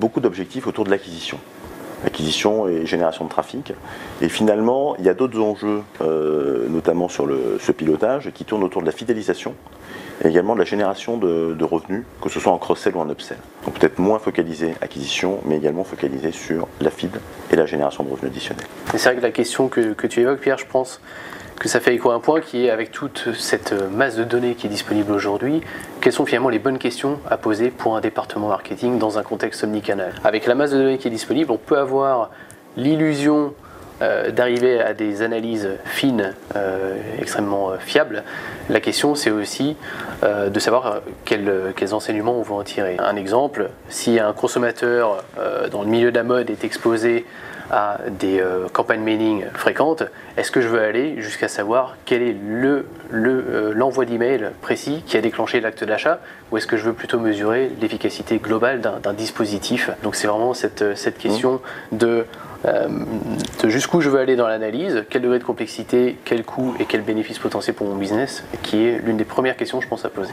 Beaucoup d'objectifs autour de l'acquisition. Acquisition et génération de trafic. Et finalement, il y a d'autres enjeux, notamment sur ce pilotage, qui tournent autour de la fidélisation et également de la génération de revenus, que ce soit en cross-sell ou en upsell. Donc peut-être moins focalisé acquisition, mais également focalisé sur la feed et la génération de revenus additionnels. Et c'est vrai que la question que tu évoques, Pierre, je pense que ça fait écho à un point qui est, avec toute cette masse de données qui est disponible aujourd'hui, quelles sont finalement les bonnes questions à poser pour un département marketing dans un contexte omnicanal. Avec la masse de données qui est disponible, on peut avoir l'illusion d'arriver à des analyses fines, extrêmement fiables. La question, c'est aussi de savoir quels enseignements on va en tirer. Un exemple, si un consommateur dans le milieu de la mode est exposé à des campagnes mailing fréquentes, est-ce que je veux aller jusqu'à savoir quel est l'envoi d'email précis qui a déclenché l'acte d'achat, ou est-ce que je veux plutôt mesurer l'efficacité globale d'un dispositif? Donc c'est vraiment cette question de jusqu'où je veux aller dans l'analyse, quel degré de complexité, quel coût et quel bénéfice potentiel pour mon business, qui est l'une des premières questions, je pense, à poser.